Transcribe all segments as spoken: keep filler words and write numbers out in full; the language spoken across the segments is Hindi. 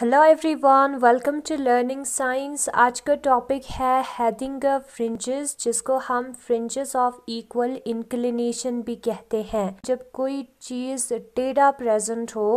Hello everyone, welcome to learning science. आज का टॉपिक है हैडिंगर फ्रिंजेस, जिसको हम फ्रिंजेस ऑफ इक्वल इंक्लिनेशन भी कहते हैं। जब कोई चीज़ टेढ़ा प्रेजेंट हो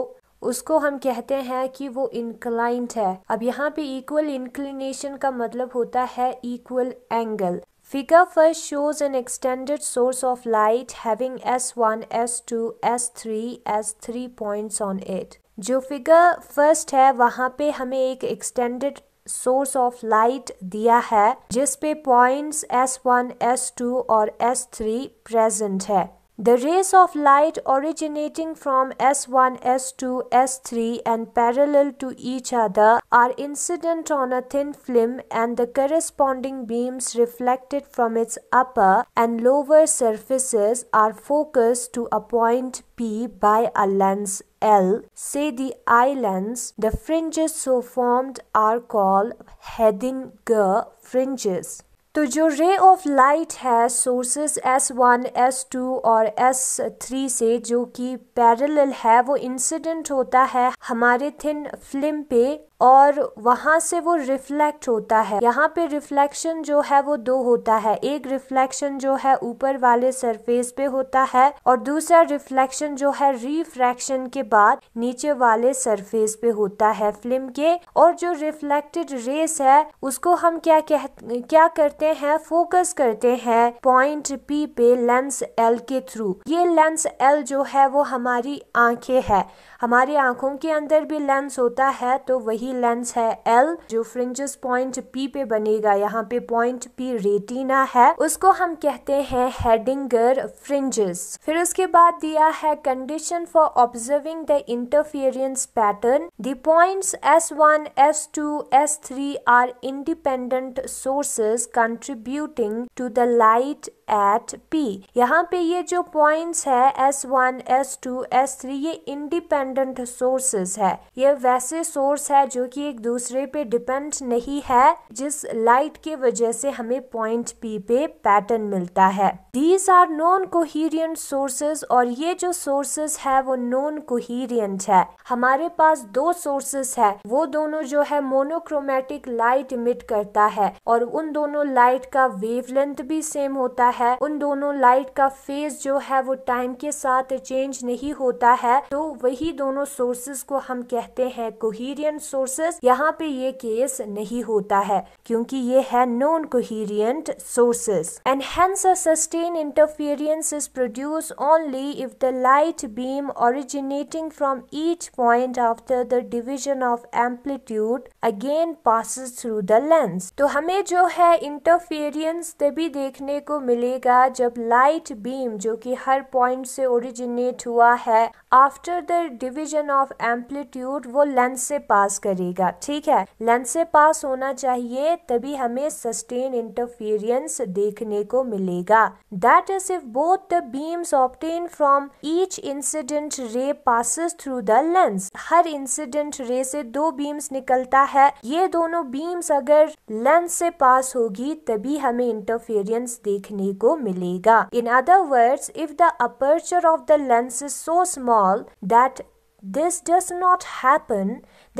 उसको हम कहते हैं कि वो इंक्लाइंड है। अब यहाँ पे इक्वल इंक्लिनेशन का मतलब होता है equal angle. Figure first shows an extended source of light having S one, S two, S three as three points on it. जो फिगर फर्स्ट है वहाँ पे हमें एक extended source of light दिया है जिस पे points S one, S two और S three present है। The rays of light originating from S one, S two, S three and parallel to each other are incident on a thin film and the corresponding beams reflected from its upper and lower surfaces are focused to a point P by a lens L, say the eye lens. The fringes so formed are called Haidinger fringes. तो जो रे ऑफ लाइट है sources S one, S two और S three से जो कि पैरेलल है वो इंसिडेंट होता है हमारे थिन फिल्म पे और वहाँ से वो रिफ्लेक्ट होता है। यहाँ पे रिफ्लेक्शन जो है वो दो होता है, एक रिफ्लेक्शन जो है ऊपर वाले सरफेस पे होता है और दूसरा रिफ्लेक्शन जो है रिफ्रैक्शन के बाद नीचे वाले सरफेस पे होता है फिल्म के। और जो रिफ्लेक्टेड रेस है उसको हम क्या कह, क्या करते हैं, फोकस करते हैं पॉइंट पी पे लेंस एल के थ्रू। ये लेंस एल जो है वो हमारी आंखें है, हमारी आंखों के अंदर भी लेंस होता है तो वही लेंस है L। जो फ्रिंजेस पॉइंट P पे बनेगा, यहाँ पे पॉइंट P रेटिना है, उसको हम कहते हैं हैडिंगर फ्रिंजेस। फिर उसके बाद दिया है condition for observing the interference pattern. The points S one, S two, S three are independent sources contributing to the light at P। यहाँ पे ये जो पॉइंट्स है S one, S two, S three ये इंडिपेंडेंट सोर्सेस है। ये वैसे सोर्स है जो कि एक दूसरे पे डिपेंड नहीं है, जिस लाइट के वजह से हमें पॉइंट P पे पैटर्न मिलता है। These are non coherent sources, और ये जो सोर्सेज है वो नॉन कोहेरेंट है। हमारे पास दो सोर्सेज है, वो दोनों जो है मोनोक्रोमेटिक लाइट इमिट करता है और उन दोनों लाइट का वेवलेंथ भी सेम होता है, उन दोनों लाइट का फेज जो है वो टाइम के साथ चेंज नहीं होता है, तो वही दोनों सोर्सेज को हम कहते हैं कोहेरेंट सोर्सेस। यहाँ पे ये केस नहीं होता है क्योंकि ये है non coherent sources. And hence a sustain interference is produce only if the light beam originating from each point after the division of amplitude again passes through the lens. तो हमें जो है इंटरफेरेंस तभी देखने को मिलेगा जब लाइट बीम जो कि हर पॉइंट से ओरिजिनेट हुआ है after the division of amplitude वो लेंस से पास करेगा। ठीक है, लेंस से पास होना चाहिए तभी हमें सस्टेन इंटरफेरेंस देखने को मिलेगा। That is if both the beams obtain from each incident ray passes through the lens. हर इंसिडेंट रे से दो बीम्स निकलता है, ये दोनों बीम्स अगर लेंस से पास होगी तभी हमें इंटरफेरेंस देखने को मिलेगा। In other words, if the aperture of the lens is so small that This does not happen,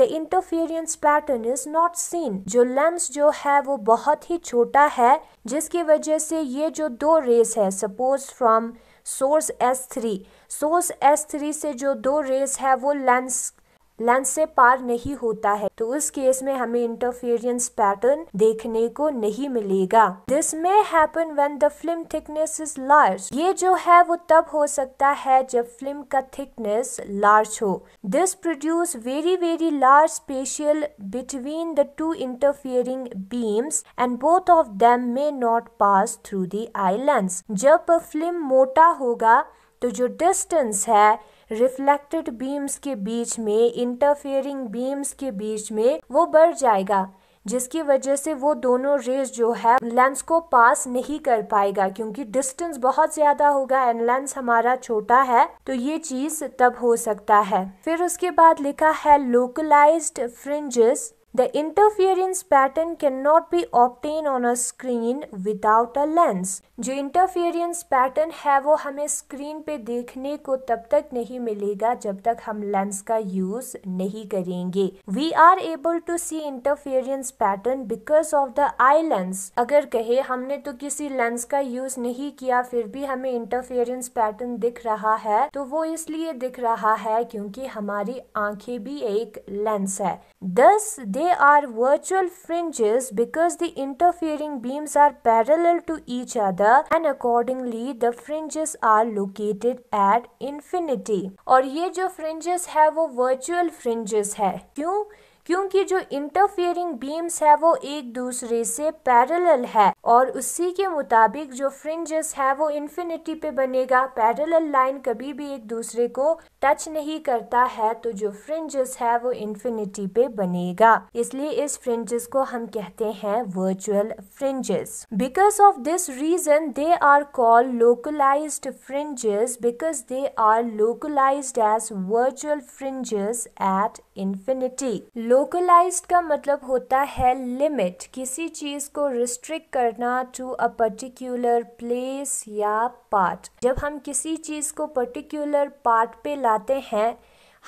the interference pattern is not seen. जो लेंस जो है वो बहुत ही छोटा है जिसकी वजह से ये जो दो रेस है, suppose from source S three, source S three से जो दो रेस है वो लेंस लेंस से पार नहीं होता है, तो उस केस में हमें इंटरफेरेंस पैटर्न देखने को नहीं मिलेगा। This may happen when the film thickness is large. ये जो है वो तब हो सकता है जब फिल्म का थिकनेस लार्ज हो। This produce very very large spatial between the two interfering beams and both of them may not pass through the eye lens. जब फिल्म मोटा होगा तो जो डिस्टेंस है रिफ्लेक्टेड बीम्स के बीच में, इंटरफेयरिंग बीम्स के बीच में, वो बढ़ जाएगा, जिसकी वजह से वो दोनों रेस जो है लेंस को पास नहीं कर पाएगा क्योंकि डिस्टेंस बहुत ज्यादा होगा एंड लेंस हमारा छोटा है, तो ये चीज तब हो सकता है। फिर उसके बाद लिखा है localised fringes. The interference pattern cannot be obtained on a screen without a lens. जो interference pattern है वो हमें screen पे देखने को तब तक नहीं मिलेगा जब तक हम lens का use नहीं करेंगे. We are able to see interference pattern because of the eye lens. अगर कहे हमने तो किसी lens का use नहीं किया फिर भी हमें interference pattern दिख रहा है तो वो इसलिए दिख रहा है क्योंकि हमारी आंखें भी एक lens है. Thus they are virtual fringes because the interfering beams are parallel to each other and accordingly the fringes are located at infinity. और ये जो fringes है वो virtual fringes है क्यों? क्योंकि जो इंटरफेयरिंग बीम्स है वो एक दूसरे से पैरेलल है और उसी के मुताबिक जो फ्रिंजेस है वो इन्फिनिटी पे बनेगा. पैरेलल लाइन कभी भी एक दूसरे को टच नहीं करता है तो जो फ्रिंजेस है वो इन्फिनिटी पे बनेगा. इसलिए इस फ्रिंजेस को हम कहते हैं virtual fringes. Because of this reason they are called localised fringes because they are localised as virtual fringes at infinity. Localised का मतलब होता है लिमिट. किसी चीज़ को रिस्ट्रिक्ट करना टू अ पर्टिकुलर प्लेस या पार्ट. जब हम किसी चीज़ को पर्टिकुलर पार्ट पे लाते हैं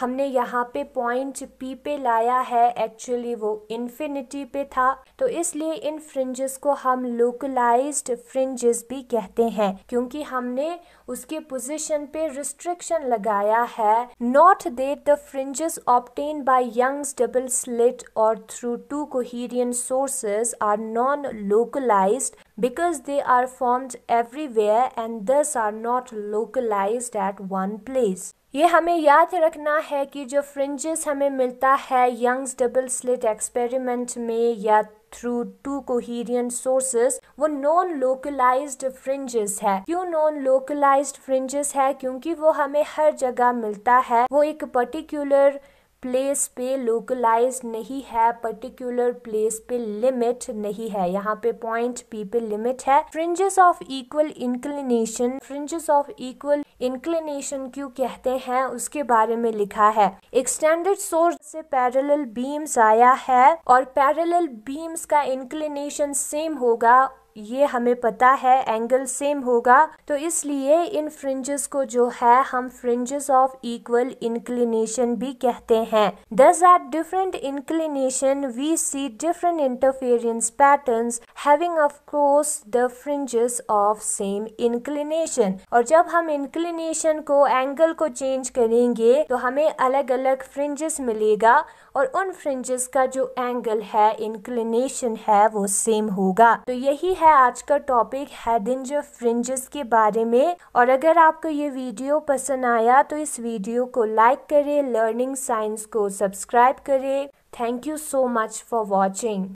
हमने यहाँ पे पॉइंट पी पे लाया है एक्चुअली वो इन्फिनिटी पे था तो इसलिए इन फ्रिंजेस को हम लोकलाइज्ड फ्रिंजेस भी कहते हैं क्योंकि हमने उसके पोजीशन पे रिस्ट्रिक्शन लगाया है. Not that the fringes obtain by Young's double slit और through two coherent sources are non localised because they are formed everywhere and thus are not localized at one place. ये हमें याद रखना है कि जो fringes हमें मिलता है Young's double slit experiment में या थ्रू टू कोहेरेंट सोर्सेज वो नॉन लोकलाइज्ड फ्रिंजेस है. क्यों नॉन लोकलाइज्ड फ्रिंजेस है? क्योंकि वो हमें हर जगह मिलता है, वो एक पर्टिकुलर प्लेस पे लोकलाइज नहीं है, पर्टिकुलर प्लेस पे लिमिट नहीं है. यहाँ पे पॉइंट पी पे लिमिट है. Fringes of equal inclination, fringes of equal inclination क्यों कहते हैं उसके बारे में लिखा है. एक्सटेंडेड सोर्स से पैरेलल बीम्स आया है और पैरेलल बीम्स का इंक्लिनेशन सेम होगा, ये हमें पता है, एंगल सेम होगा तो इसलिए इन फ्रिंजेस को जो है हम फ्रिंजेस ऑफ इक्वल इंक्लिनेशन भी कहते हैं. Thus are different inclination we see different interference patterns having of course the fringes of same inclination. और जब हम इंक्लिनेशन को, एंगल को चेंज करेंगे तो हमें अलग अलग फ्रिंजेस मिलेगा और उन फ्रिंजेस का जो एंगल है, इंक्लिनेशन है, वो सेम होगा. तो यही है आज का टॉपिक हाइडिंजर फ्रिंजेस के बारे में. और अगर आपको ये वीडियो पसंद आया तो इस वीडियो को लाइक करें, लर्निंग साइंस को सब्सक्राइब करें. Thank you so much for watching.